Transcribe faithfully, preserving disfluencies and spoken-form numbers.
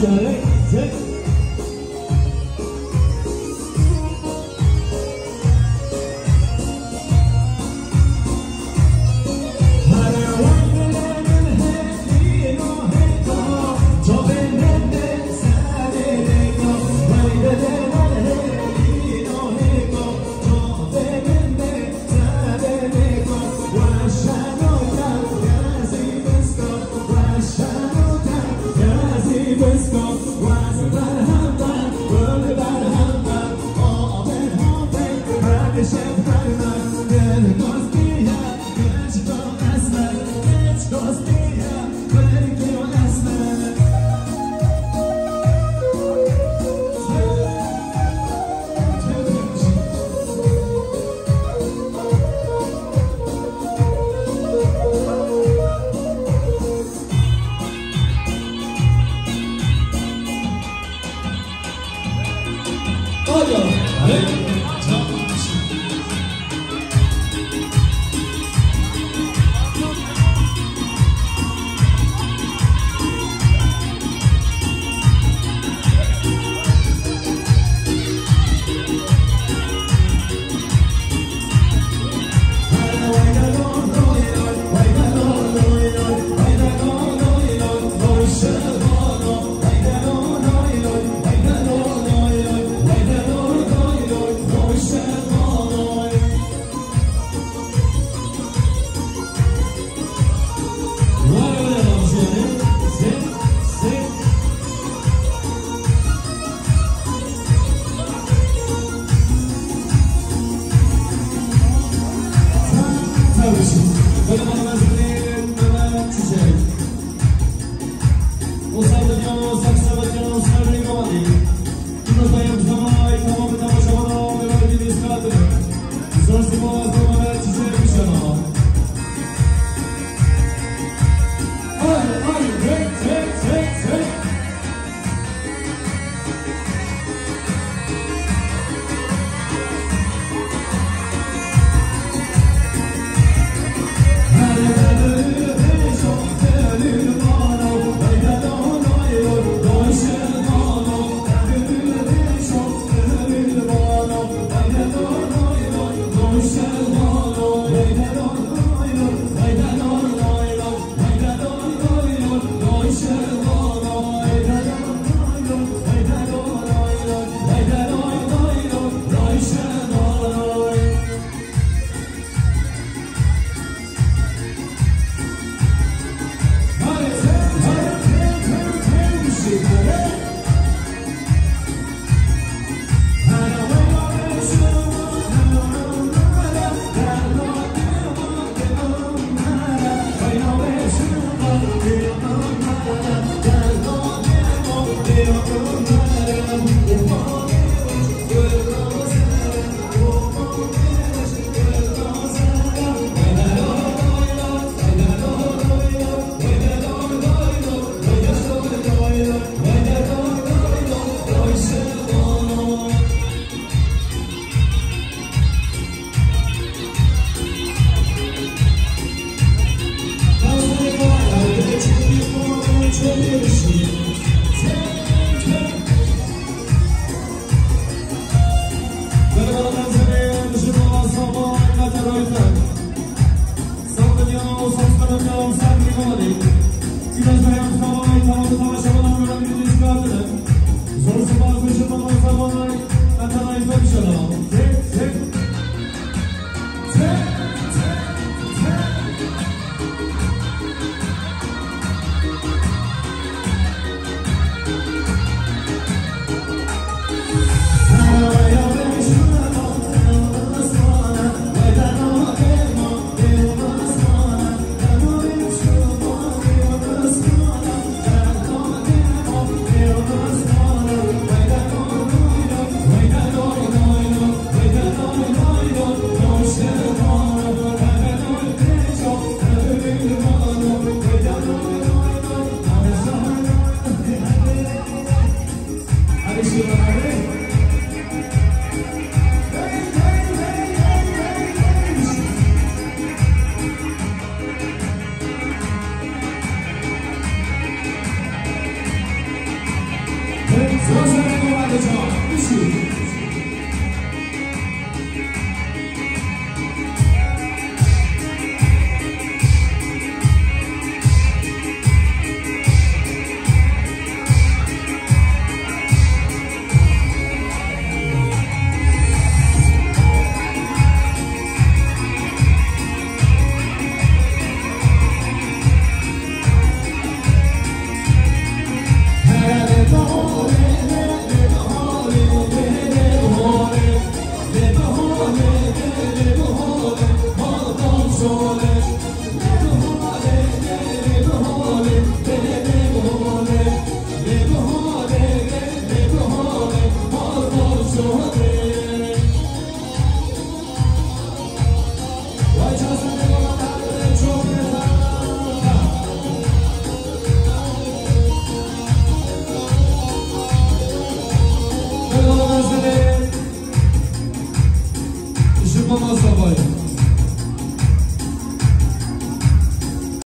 Jerry, Jerry. No, no, no. Mama Savai.